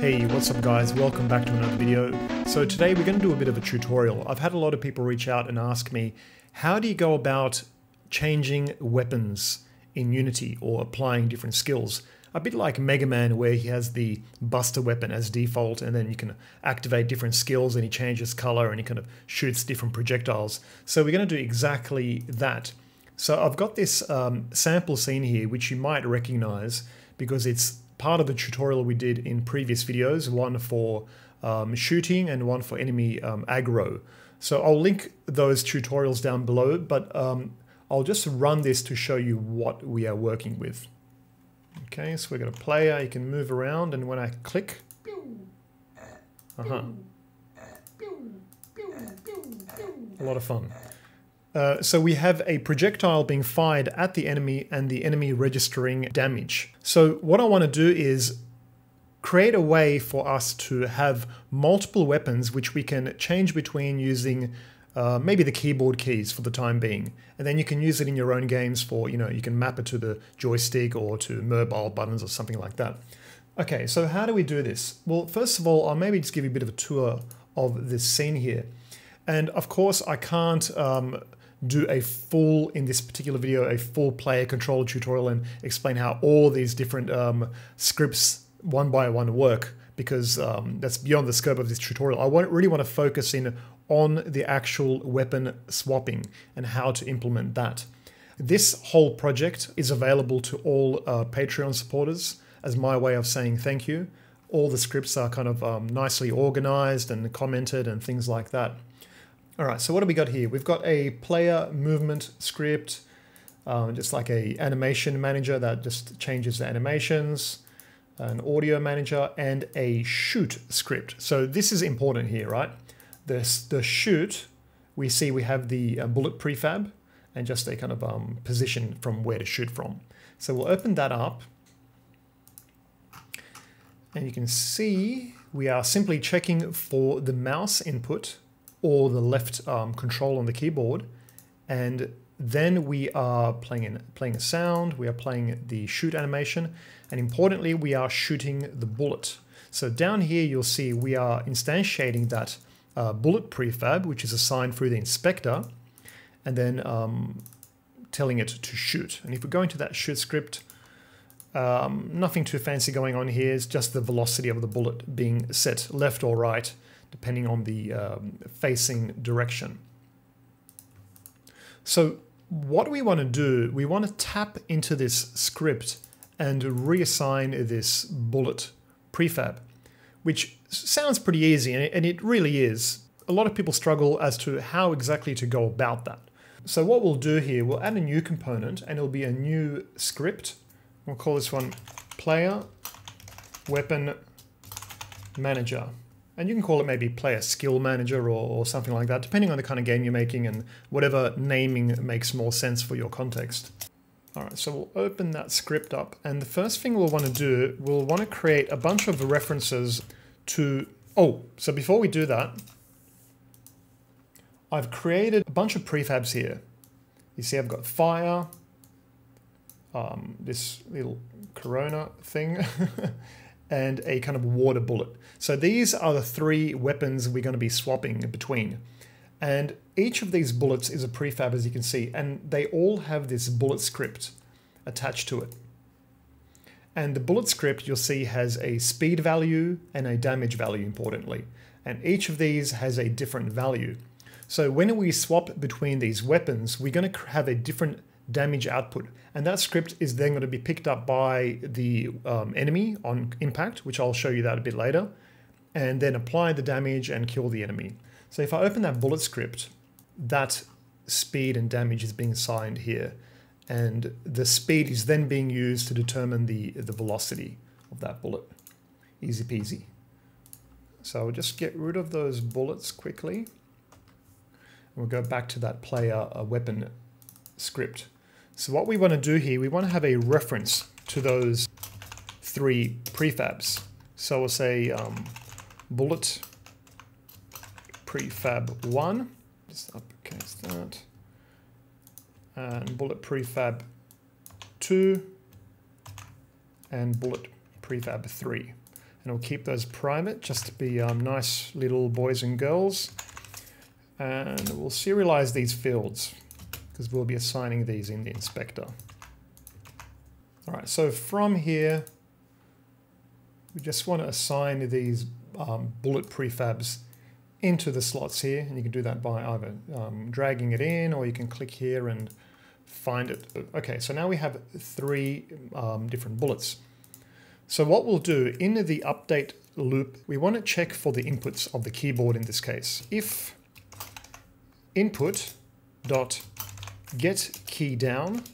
Hey, what's up guys, welcome back to another video. So today we're going to do a bit of a tutorial. I've had a lot of people reach out and ask me, how do you go about changing weapons in Unity or applying different skills? A bit like Mega Man where he has the buster weapon as default and then you can activate different skills and he changes color and he kind of shoots different projectiles. So we're going to do exactly that. So I've got this sample scene here which you might recognize because it's part of a tutorial we did in previous videos, one for shooting and one for enemy aggro. So I'll link those tutorials down below, but I'll just run this to show you what we are working with. Okay, so we've got a player, you can move around, and when I click... A lot of fun. So we have a projectile being fired at the enemy and the enemy registering damage. So what I want to do is create a way for us to have multiple weapons which we can change between using maybe the keyboard keys for the time being. And then you can use it in your own games for, you know, you can map it to the joystick or to mobile buttons or something like that. Okay, so how do we do this? Well, first of all, I'll maybe just give you a bit of a tour of this scene here. And of course, I can't... do a full, in this particular video, a full player controller tutorial and explain how all these different scripts one by one work, because that's beyond the scope of this tutorial. I really want to focus in on the actual weapon swapping and how to implement that. This whole project is available to all Patreon supporters as my way of saying thank you. All the scripts are kind of nicely organized and commented and things like that. All right, so what do we got here? We've got a player movement script, just like a animation manager that just changes the animations, an audio manager, and a shoot script. So this is important here, right? The shoot, we see we have the bullet prefab and just a kind of position from where to shoot from. So we'll open that up. And you can see we are simply checking for the mouse input or the left control on the keyboard, and then we are playing a sound, we are playing the shoot animation, and importantly we are shooting the bullet. So down here you'll see we are instantiating that bullet prefab, which is assigned through the inspector, and then telling it to shoot. And if we go into that shoot script, nothing too fancy going on here, it's just the velocity of the bullet being set left or right, depending on the facing direction. So what we want to do, we want to tap into this script and reassign this bullet prefab, which sounds pretty easy, and it really is. A lot of people struggle as to how exactly to go about that. So what we'll do here, we'll add a new component, and it'll be a new script. We'll call this one Player Weapon Manager. And you can call it maybe Player Skill Manager or something like that, depending on the kind of game you're making and whatever naming makes more sense for your context. All right, so we'll open that script up. And the first thing we'll want to do, we'll want to create a bunch of references to... Oh, so before we do that, I've created a bunch of prefabs here. You see I've got fire, this little corona thing, and a kind of water bullet. So these are the three weapons we're going to be swapping between. And each of these bullets is a prefab, as you can see, and they all have this bullet script attached to it. And the bullet script, you'll see, has a speed value and a damage value, importantly. And each of these has a different value. So when we swap between these weapons, we're going to have a different damage output, and that script is then going to be picked up by the enemy on impact, which I'll show you that a bit later, and then apply the damage and kill the enemy. So if I open that bullet script, that speed and damage is being assigned here, and the speed is then being used to determine the velocity of that bullet. Easy peasy. So I'll just get rid of those bullets quickly, and we'll go back to that player weapon script. So what we want to do here, we want to have a reference to those three prefabs. So we'll say bullet prefab 1, just uppercase that, and bullet prefab 2, and bullet prefab 3. and we'll keep those private just to be nice little boys and girls. And we'll serialize these fields because we'll be assigning these in the inspector. All right, so from here, we just want to assign these bullet prefabs into the slots here, and you can do that by either dragging it in, or you can click here and find it. Okay, so now we have three different bullets. So what we'll do in the update loop, we want to check for the inputs of the keyboard in this case. If input.getKeyDown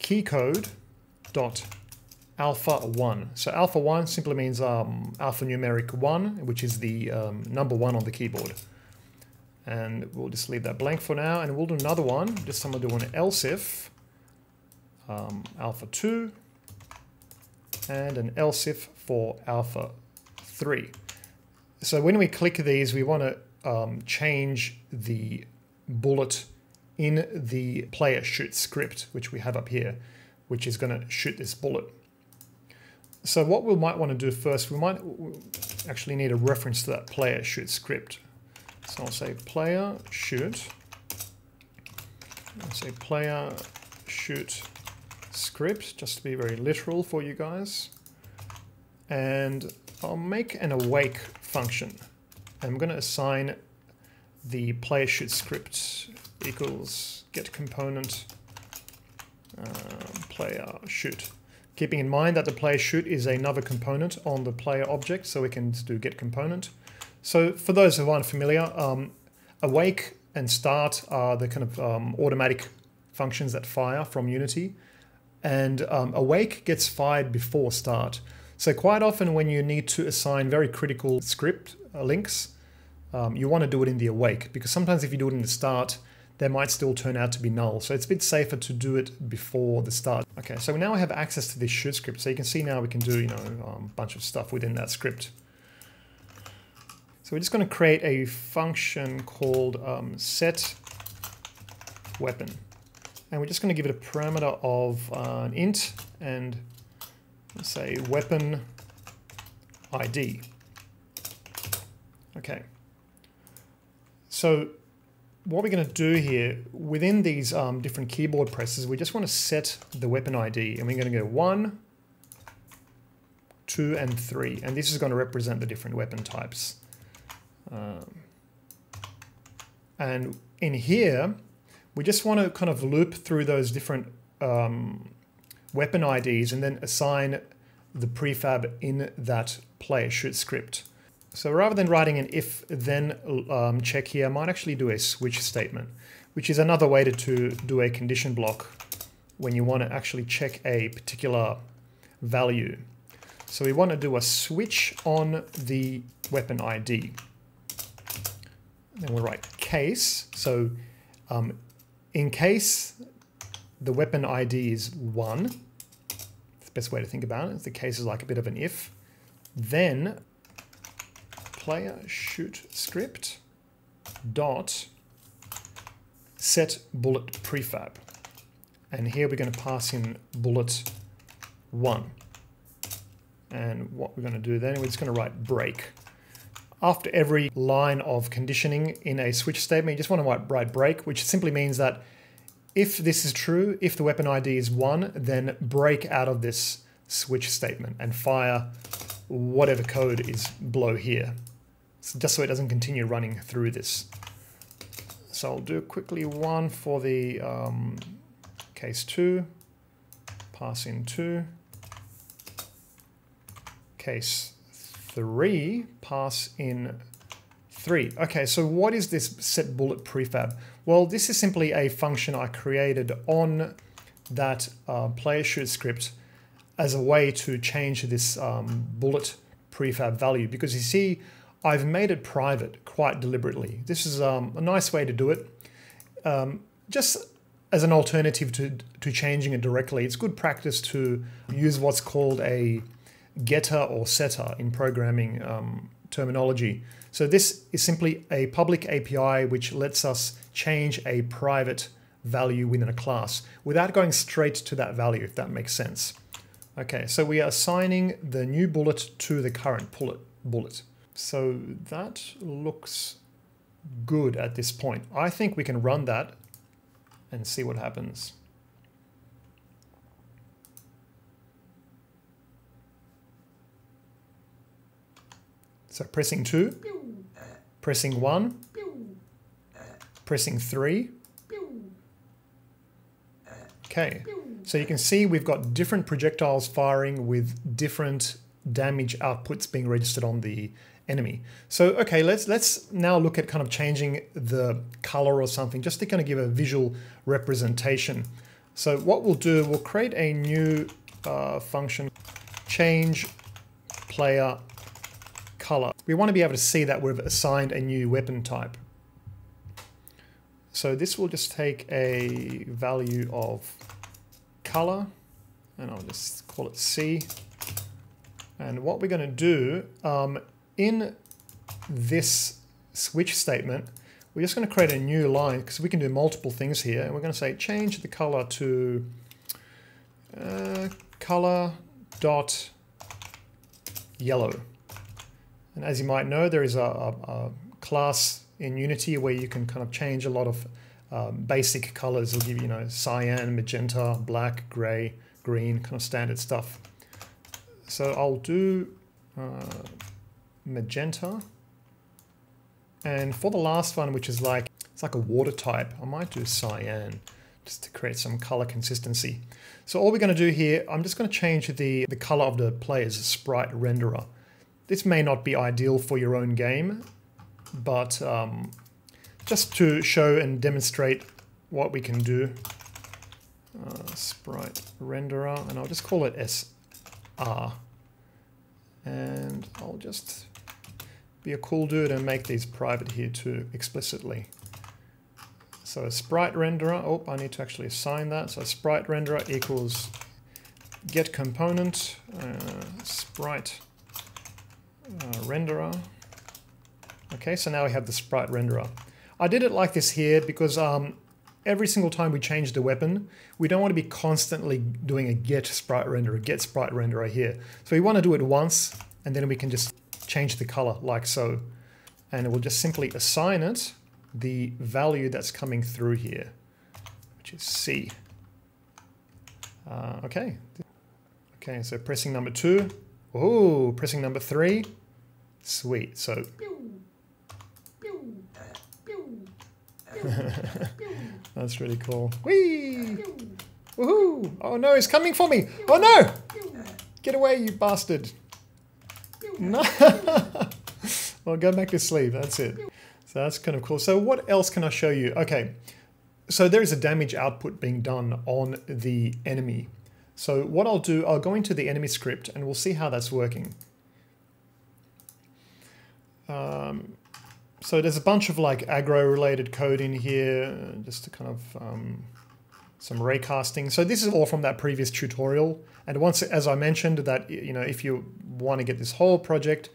KeyCode.alpha1. So alpha1 simply means alphanumeric 1, which is the number 1 on the keyboard. And we'll just leave that blank for now, and we'll do another one. Just someone do an else if alpha2 and an else if for alpha3. So when we click these, we want to change the bullet in the player shoot script, which we have up here, which is going to shoot this bullet. So what we might want to do first, we might actually need a reference to that player shoot script. So I'll say player shoot. I'll say player shoot script, just to be very literal for you guys. And I'll make an awake function. I'm going to assign the player shoot script equals getComponent player shoot. Keeping in mind that the player shoot is another component on the player object, so we can do getComponent. So for those who aren't familiar, awake and start are the kind of automatic functions that fire from Unity, and awake gets fired before start. So quite often when you need to assign very critical script links, you want to do it in the awake, because sometimes if you do it in the start, they might still turn out to be null. So it's a bit safer to do it before the start. Okay, so now we have access to this shoot script. So you can see now we can do, you know, a bunch of stuff within that script. So we're just going to create a function called setWeapon, and we're just going to give it a parameter of an int and say weapon ID. Okay. So what we're going to do here within these different keyboard presses, we just want to set the weapon ID, and we're going to go 1, 2, and 3, and this is going to represent the different weapon types. And in here, we just want to kind of loop through those different weapon IDs and then assign the prefab in that player shoot script. So rather than writing an if-then check here, I might actually do a switch statement, which is another way to do a condition block when you want to actually check a particular value. So we want to do a switch on the weapon ID. Then we'll write case. So in case the weapon ID is 1, it's the best way to think about it. The case is like a bit of an if. Then player shoot script dot set bullet prefab. And here we're going to pass in bullet 1. And what we're going to do then, we're just going to write break. After every line of conditioning in a switch statement, you just want to write break, which simply means that if this is true, if the weapon ID is 1, then break out of this switch statement and fire whatever code is below here. So just so it doesn't continue running through this. So I'll do quickly one for the case 2, pass in 2. Case 3, pass in 3. Okay, so what is this set bullet prefab? Well, this is simply a function I created on that player shoot script as a way to change this bullet prefab value, because you see, I've made it private quite deliberately. This is a nice way to do it. Just as an alternative to changing it directly, it's good practice to use what's called a getter or setter in programming terminology. So this is simply a public API which lets us change a private value within a class without going straight to that value, if that makes sense. Okay, so we are assigning the new bullet to the current bullet. So that looks good at this point. I think we can run that and see what happens. So pressing 2, pressing 1, pressing 3. Okay, so you can see we've got different projectiles firing with different damage outputs being registered on the enemy. So okay, let's now look at kind of changing the color or something just to kind of give a visual representation. So what we'll do, we'll create a new function, change player color. We want to be able to see that we've assigned a new weapon type. So this will just take a value of color, and I'll just call it C. And what we're going to do in this switch statement, we're just going to create a new line because we can do multiple things here. And we're going to say change the color to color dot yellow. And as you might know, there is a class in Unity where you can kind of change a lot of basic colors. It'll give you, cyan, magenta, black, gray, green, kind of standard stuff. So I'll do magenta. And for the last one, which is like, it's like a water type, I might do cyan just to create some color consistency. So all we're going to do here, I'm just going to change the color of the player's sprite renderer. This may not be ideal for your own game, but just to show and demonstrate what we can do, sprite renderer, and I'll just call it SR. And I'll just be a cool dude and make these private here too explicitly. So sprite renderer, oh, I need to actually assign that. So sprite renderer equals GetComponent, sprite renderer. Okay, so now we have the sprite renderer. I did it like this here because every single time we change the weapon, we don't want to be constantly doing a get sprite renderer here. So we want to do it once, and then we can just change the color like so. And we'll just simply assign it the value that's coming through here, which is C. Okay, so pressing number 2. Oh, pressing number 3. Sweet, so... That's really cool. Whee! Woohoo! Oh no, he's coming for me! Oh no! Get away, you bastard! No! Well, go back to sleep, that's it. So that's kind of cool. So what else can I show you? Okay, so there is a damage output being done on the enemy. So what I'll do, I'll go into the enemy script and we'll see how that's working. So there's a bunch of like aggro related code in here, just to kind of some raycasting. So this is all from that previous tutorial. And once, as I mentioned, that if you want to get this whole project,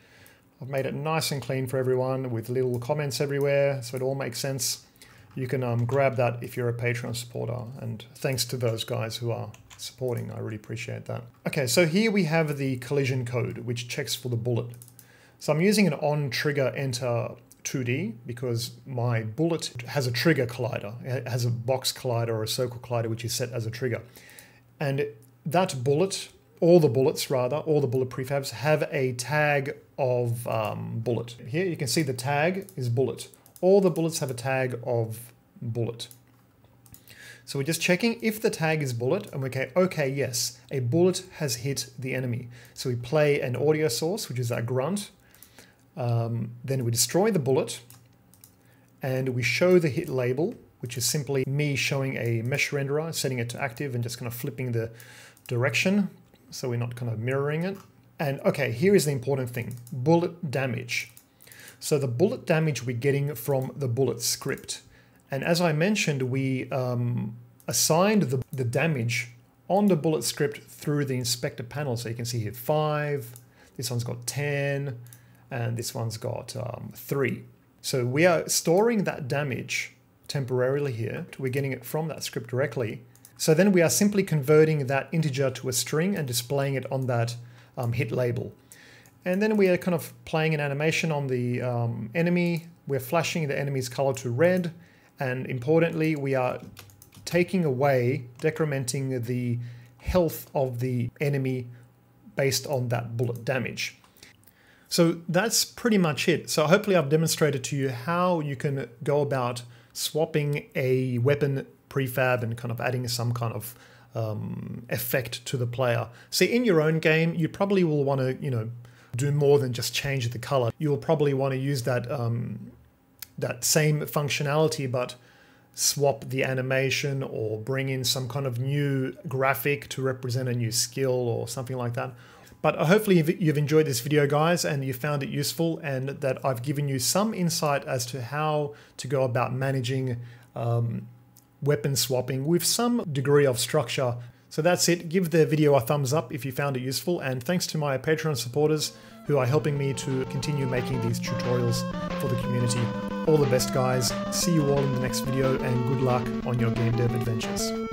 I've made it nice and clean for everyone with little comments everywhere, so it all makes sense. You can grab that if you're a Patreon supporter, and thanks to those guys who are supporting. I really appreciate that. Okay, so here we have the collision code, which checks for the bullet. So I'm using an OnTriggerEnter2D because my bullet has a trigger collider. It has a box collider or a circle collider, which is set as a trigger. And that bullet, all the bullet prefabs have a tag of bullet. Here you can see the tag is bullet. All the bullets have a tag of bullet. So we're just checking if the tag is bullet, and we go, okay, yes, a bullet has hit the enemy. So we play an audio source, which is that grunt. Then we destroy the bullet, and we show the hit label, which is simply me showing a mesh renderer, setting it to active, and just kind of flipping the direction, so we're not kind of mirroring it. And okay, here is the important thing, bullet damage. So the bullet damage we're getting from the bullet script. And as I mentioned, we assigned the damage on the bullet script through the inspector panel. So you can see here 5, this one's got 10, and this one's got 3. So we are storing that damage temporarily here. We're getting it from that script directly. So then we are simply converting that integer to a string and displaying it on that hit label. And then we are kind of playing an animation on the enemy. We're flashing the enemy's color to red. And importantly, we are taking away, decrementing the health of the enemy based on that bullet damage. So that's pretty much it. So hopefully I've demonstrated to you how you can go about swapping a weapon prefab and kind of adding some kind of effect to the player. So in your own game, you probably will want to, do more than just change the color. You'll probably want to use that, that same functionality, but swap the animation or bring in some kind of new graphic to represent a new skill or something like that. But hopefully you've enjoyed this video, guys, and you found it useful and that I've given you some insight as to how to go about managing weapon swapping with some degree of structure. So that's it. Give the video a thumbs up if you found it useful, and thanks to my Patreon supporters who are helping me to continue making these tutorials for the community. All the best, guys. See you all in the next video, and good luck on your game dev adventures.